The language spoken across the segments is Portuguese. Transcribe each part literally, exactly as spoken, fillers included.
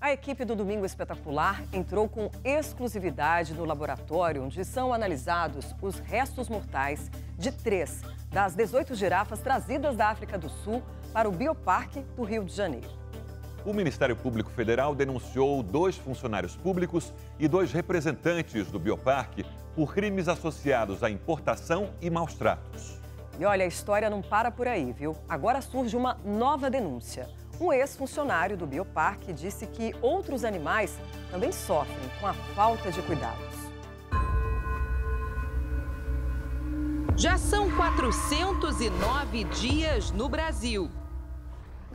A equipe do Domingo Espetacular entrou com exclusividade no laboratório onde são analisados os restos mortais de três das dezoito girafas trazidas da África do Sul para o Bioparque do Rio de Janeiro. O Ministério Público Federal denunciou dois funcionários públicos e dois representantes do Bioparque por crimes associados à importação e maus tratos. E olha, a história não para por aí, viu? Agora surge uma nova denúncia. Um ex-funcionário do Bioparque disse que outros animais também sofrem com a falta de cuidados. Já são quatrocentos e nove dias no Brasil.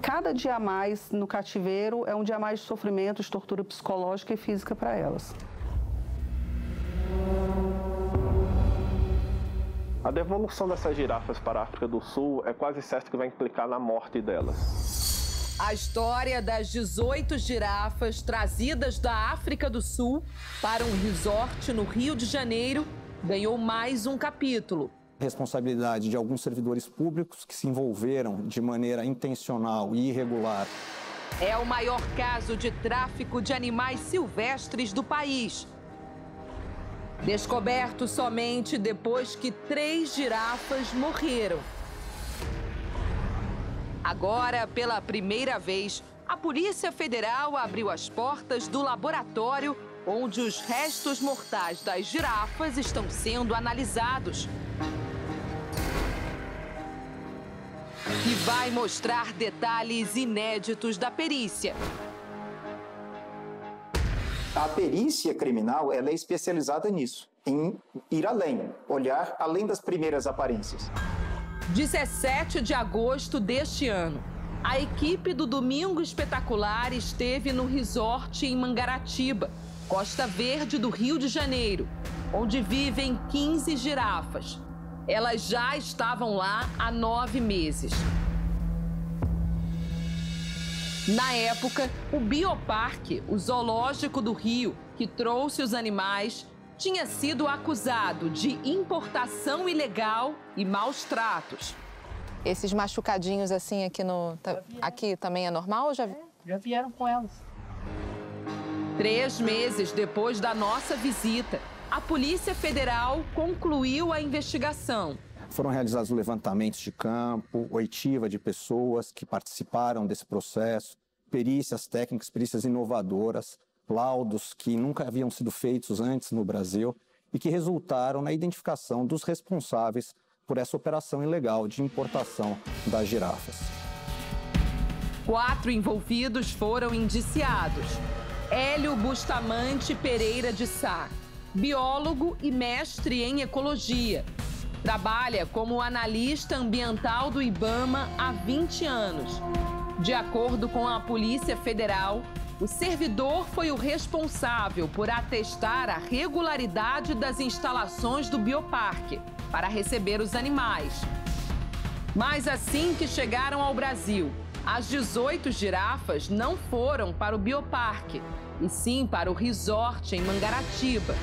Cada dia a mais no cativeiro é um dia a mais de sofrimento, de tortura psicológica e física para elas. A devolução dessas girafas para a África do Sul é quase certo que vai implicar na morte delas. A história das dezoito girafas trazidas da África do Sul para um resort no Rio de Janeiro ganhou mais um capítulo. Responsabilidade de alguns servidores públicos que se envolveram de maneira intencional e irregular. É o maior caso de tráfico de animais silvestres do país. Descoberto somente depois que três girafas morreram. Agora, pela primeira vez, a Polícia Federal abriu as portas do laboratório onde os restos mortais das girafas estão sendo analisados. E vai mostrar detalhes inéditos da perícia. A perícia criminal, ela é especializada nisso, em ir além, olhar além das primeiras aparências. dezessete de agosto deste ano, a equipe do Domingo Espetacular esteve no resort em Mangaratiba, Costa Verde do Rio de Janeiro, onde vivem quinze girafas. Elas já estavam lá há nove meses. Na época, o Bioparque, o zoológico do Rio, que trouxe os animais, tinha sido acusado de importação ilegal e maus tratos. Esses machucadinhos assim aqui no aqui também é normal ou já é, já vieram com elas? Três meses depois da nossa visita, a Polícia Federal concluiu a investigação. Foram realizados levantamentos de campo, oitiva de pessoas que participaram desse processo, perícias técnicas, perícias inovadoras, laudos que nunca haviam sido feitos antes no Brasil e que resultaram na identificação dos responsáveis por essa operação ilegal de importação das girafas. Quatro envolvidos foram indiciados. Hélio Bustamante Pereira de Sá, biólogo e mestre em ecologia. Trabalha como analista ambiental do Ibama há vinte anos. De acordo com a Polícia Federal, o servidor foi o responsável por atestar a regularidade das instalações do Bioparque para receber os animais. Mas assim que chegaram ao Brasil, as dezoito girafas não foram para o Bioparque, e sim para o resort em Mangaratiba.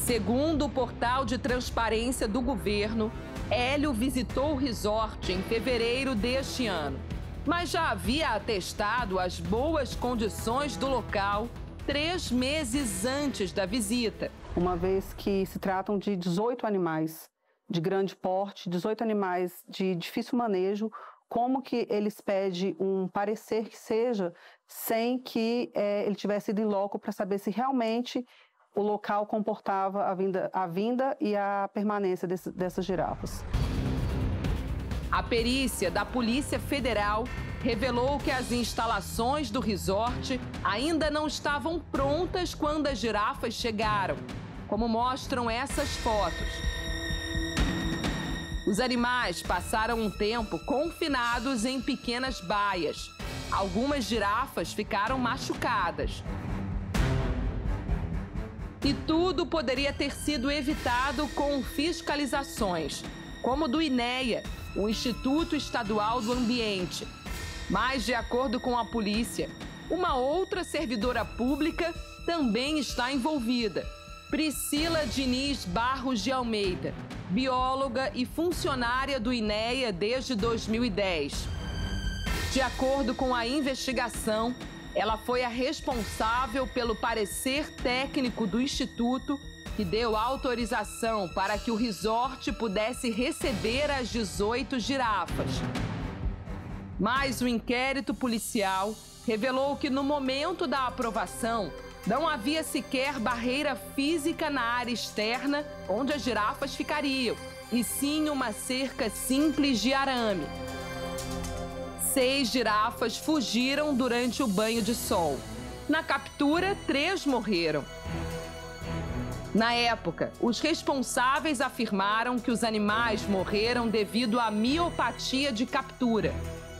Segundo o portal de transparência do governo, Hélio visitou o resort em fevereiro deste ano, mas já havia atestado as boas condições do local três meses antes da visita. Uma vez que se tratam de dezoito animais de grande porte, dezoito animais de difícil manejo, como que eles pedem um parecer que seja sem que é, ele tivesse ido em loco para saber se realmente o local comportava a vinda, a vinda e a permanência desse, dessas girafas. A perícia da Polícia Federal revelou que as instalações do resort ainda não estavam prontas quando as girafas chegaram, como mostram essas fotos. Os animais passaram um tempo confinados em pequenas baias. Algumas girafas ficaram machucadas. E tudo poderia ter sido evitado com fiscalizações, como do INEA, o Instituto Estadual do Ambiente. Mas, de acordo com a polícia, uma outra servidora pública também está envolvida. Priscila Denise Barros de Almeida, bióloga e funcionária do INEA desde dois mil e dez. De acordo com a investigação, ela foi a responsável pelo parecer técnico do Instituto, que deu autorização para que o resort pudesse receber as dezoito girafas. Mas o inquérito policial revelou que no momento da aprovação, não havia sequer barreira física na área externa onde as girafas ficariam, e sim uma cerca simples de arame. Seis girafas fugiram durante o banho de sol. Na captura, três morreram. Na época, os responsáveis afirmaram que os animais morreram devido à miopatia de captura,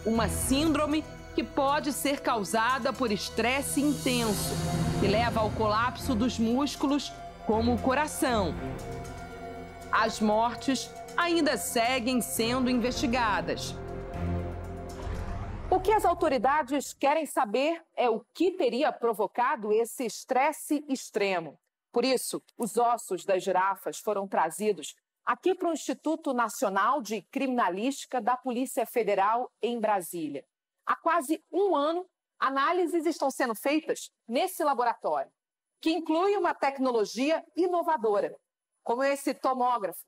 uma síndrome que pode ser causada por estresse intenso, que leva ao colapso dos músculos, como o coração. As mortes ainda seguem sendo investigadas. O que as autoridades querem saber é o que teria provocado esse estresse extremo. Por isso, os ossos das girafas foram trazidos aqui para o Instituto Nacional de Criminalística da Polícia Federal em Brasília. Há quase um ano, análises estão sendo feitas nesse laboratório, que inclui uma tecnologia inovadora, como esse tomógrafo,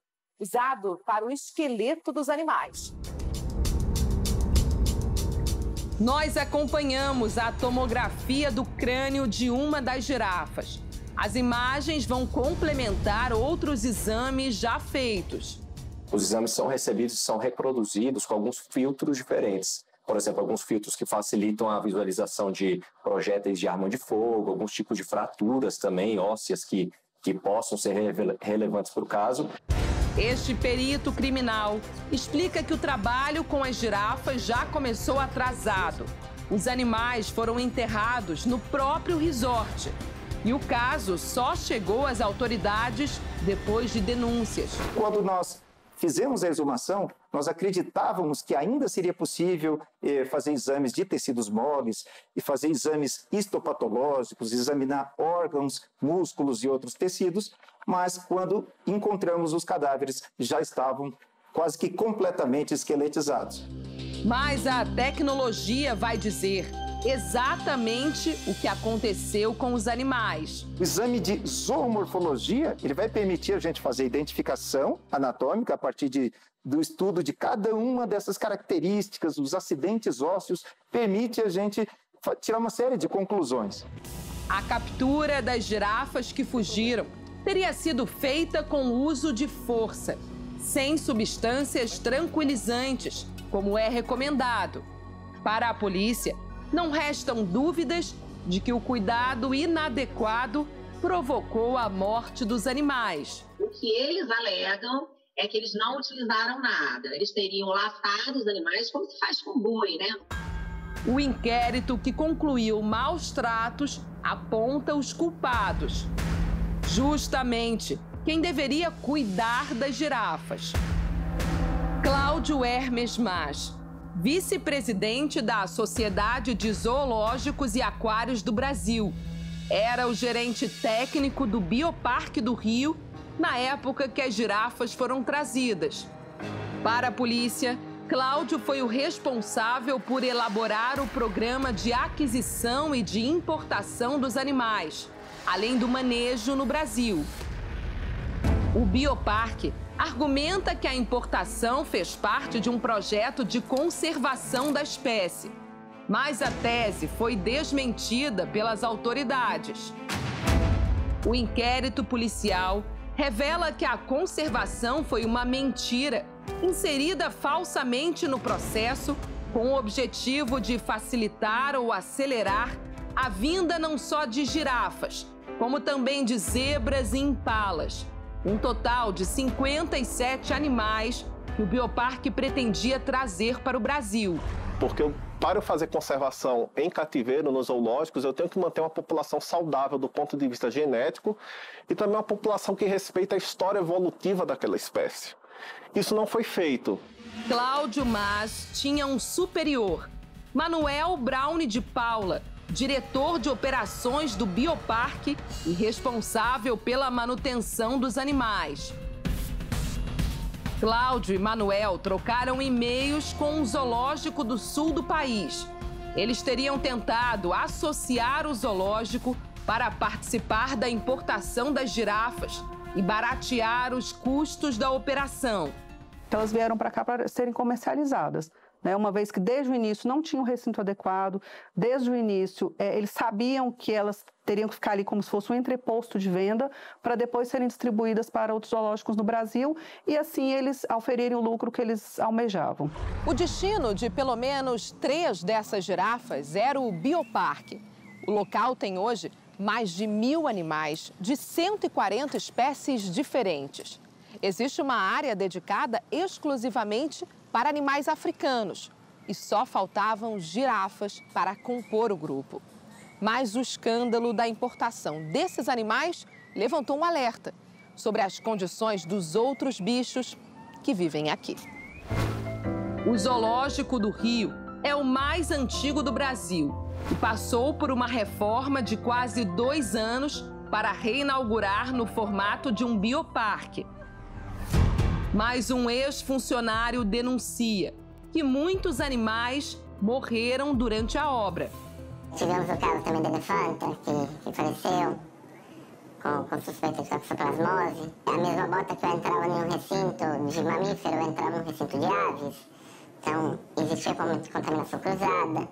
usado para o esqueleto dos animais. Nós acompanhamos a tomografia do crânio de uma das girafas. As imagens vão complementar outros exames já feitos. Os exames são recebidos e são reproduzidos com alguns filtros diferentes. Por exemplo, alguns filtros que facilitam a visualização de projéteis de arma de fogo, alguns tipos de fraturas também, ósseas que, que possam ser rele- relevantes para o caso. Este perito criminal explica que o trabalho com as girafas já começou atrasado. Os animais foram enterrados no próprio resort. E o caso só chegou às autoridades depois de denúncias. Quando nós fizemos a exumação, nós acreditávamos que ainda seria possível eh, fazer exames de tecidos moles e fazer exames histopatológicos, examinar órgãos, músculos e outros tecidos, mas quando encontramos os cadáveres, já estavam quase que completamente esqueletizados. Mas a tecnologia vai dizer exatamente o que aconteceu com os animais. O exame de zoomorfologia, ele vai permitir a gente fazer identificação anatômica a partir de, do estudo de cada uma dessas características, os acidentes ósseos, permite a gente tirar uma série de conclusões. A captura das girafas que fugiram teria sido feita com o uso de força, sem substâncias tranquilizantes, como é recomendado. Para a polícia, não restam dúvidas de que o cuidado inadequado provocou a morte dos animais. O que eles alegam é que eles não utilizaram nada. Eles teriam laçado os animais como se faz com boi, né? O inquérito que concluiu maus tratos aponta os culpados. Justamente quem deveria cuidar das girafas. Cláudio Hermes Masch, vice-presidente da Sociedade de Zoológicos e Aquários do Brasil. Era o gerente técnico do Bioparque do Rio na época que as girafas foram trazidas. Para a polícia, Cláudio foi o responsável por elaborar o programa de aquisição e de importação dos animais, além do manejo no Brasil. O Bioparque argumenta que a importação fez parte de um projeto de conservação da espécie. Mas a tese foi desmentida pelas autoridades. O inquérito policial revela que a conservação foi uma mentira, inserida falsamente no processo com o objetivo de facilitar ou acelerar a vinda não só de girafas, como também de zebras e impalas. Um total de cinquenta e sete animais que o Bioparque pretendia trazer para o Brasil. Porque eu, para eu fazer conservação em cativeiro, nos zoológicos, eu tenho que manter uma população saudável do ponto de vista genético e também uma população que respeita a história evolutiva daquela espécie. Isso não foi feito. Cláudio Mas tinha um superior, Manuel Brown de Paula, diretor de operações do Bioparque e responsável pela manutenção dos animais. Cláudio e Manuel trocaram e-mails com um zoológico do sul do país. Eles teriam tentado associar o zoológico para participar da importação das girafas e baratear os custos da operação. Então, elas vieram para cá para serem comercializadas, né? Uma vez que desde o início não tinha um recinto adequado, desde o início é, eles sabiam que elas teriam que ficar ali como se fosse um entreposto de venda para depois serem distribuídas para outros zoológicos no Brasil e assim eles auferirem o lucro que eles almejavam. O destino de pelo menos três dessas girafas era o Bioparque. O local tem hoje mais de mil animais, de cento e quarenta espécies diferentes. Existe uma área dedicada exclusivamente para animais africanos e só faltavam girafas para compor o grupo. Mas o escândalo da importação desses animais levantou um alerta sobre as condições dos outros bichos que vivem aqui. O Zoológico do Rio é o mais antigo do Brasil e passou por uma reforma de quase dois anos para reinaugurar no formato de um bioparque. Mas um ex-funcionário denuncia que muitos animais morreram durante a obra. Tivemos o caso também do elefante, que, que faleceu, com, com suspeita de toxoplasmose. A mesma bota que eu entrava em um recinto de mamífero, eu entrava em um recinto de aves. Então, existia contaminação cruzada.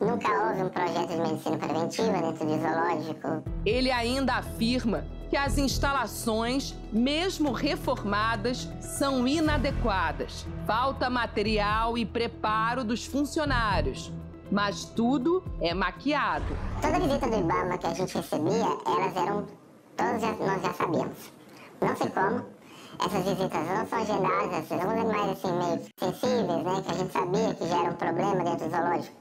Nunca houve um projeto de medicina preventiva dentro do zoológico. Ele ainda afirma que as instalações, mesmo reformadas, são inadequadas. Falta material e preparo dos funcionários. Mas tudo é maquiado. Toda visita do Ibama que a gente recebia, elas eram... todos já, nós já sabíamos. Não sei como, essas visitas não são agendadas, alguns animais assim, meio sensíveis, né, que a gente sabia que já era um problema dentro do zoológico.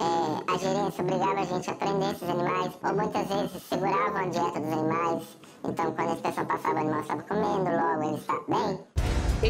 É, a gerência obrigava a gente a prender esses animais, ou muitas vezes seguravam a dieta dos animais. Então, quando a pessoa passava, o animal estava comendo, logo ele está bem.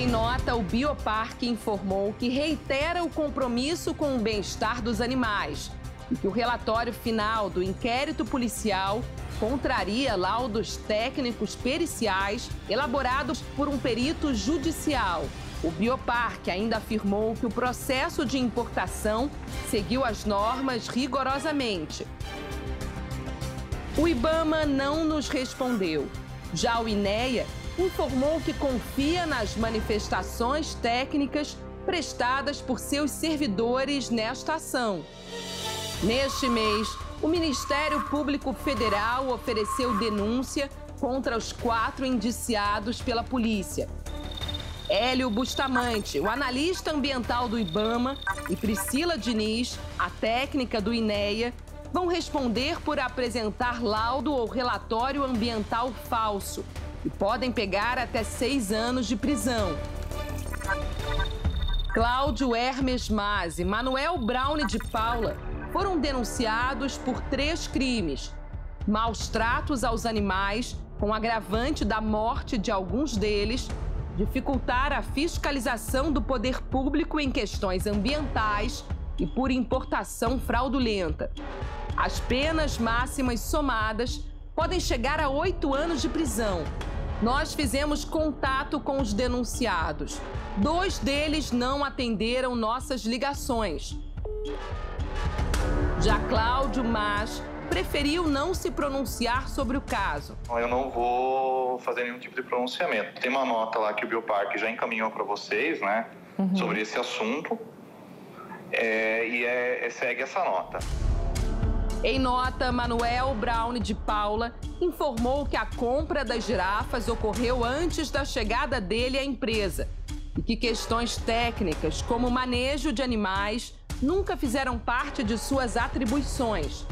Em nota, o Bioparque informou que reitera o compromisso com o bem-estar dos animais e que o relatório final do inquérito policial contraria laudos técnicos periciais elaborados por um perito judicial. O Bioparque ainda afirmou que o processo de importação seguiu as normas rigorosamente. O Ibama não nos respondeu. Já o INEA informou que confia nas manifestações técnicas prestadas por seus servidores nesta ação. Neste mês, o Ministério Público Federal ofereceu denúncia contra os quatro indiciados pela polícia. Hélio Bustamante, o analista ambiental do Ibama, e Priscila Denise, a técnica do INEA, vão responder por apresentar laudo ou relatório ambiental falso e podem pegar até seis anos de prisão. Cláudio Hermes Masch e Manuel Brown de Paula foram denunciados por três crimes: maus tratos aos animais, com agravante da morte de alguns deles, dificultar a fiscalização do poder público em questões ambientais e por importação fraudulenta. As penas máximas somadas podem chegar a oito anos de prisão. Nós fizemos contato com os denunciados. Dois deles não atenderam nossas ligações. Já Cláudio Masch preferiu não se pronunciar sobre o caso. Eu não vou fazer nenhum tipo de pronunciamento. Tem uma nota lá que o Bioparque já encaminhou para vocês, né, uhum. sobre esse assunto, é, e é, é, segue essa nota. Em nota, Manuel Brown de Paula informou que a compra das girafas ocorreu antes da chegada dele à empresa e que questões técnicas, como o manejo de animais, nunca fizeram parte de suas atribuições.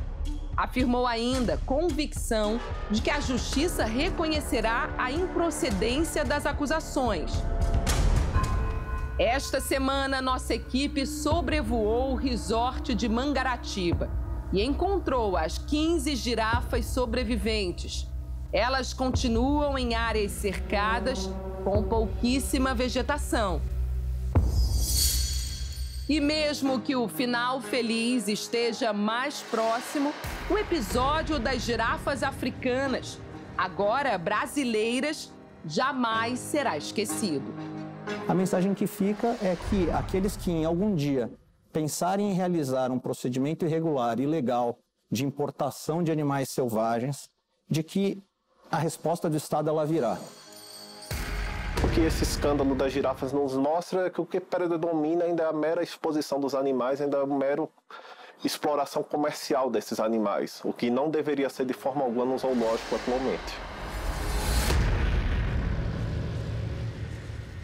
Afirmou ainda convicção de que a justiça reconhecerá a improcedência das acusações. Esta semana, nossa equipe sobrevoou o resort de Mangaratiba e encontrou as quinze girafas sobreviventes. Elas continuam em áreas cercadas, com pouquíssima vegetação. E mesmo que o final feliz esteja mais próximo, o episódio das girafas africanas, agora brasileiras, jamais será esquecido. A mensagem que fica é que aqueles que em algum dia pensarem em realizar um procedimento irregular e ilegal de importação de animais selvagens, de que a resposta do Estado ela virá. O que esse escândalo das girafas nos mostra é que o que predomina ainda é a mera exposição dos animais, ainda é a mera exploração comercial desses animais, o que não deveria ser de forma alguma no zoológico atualmente.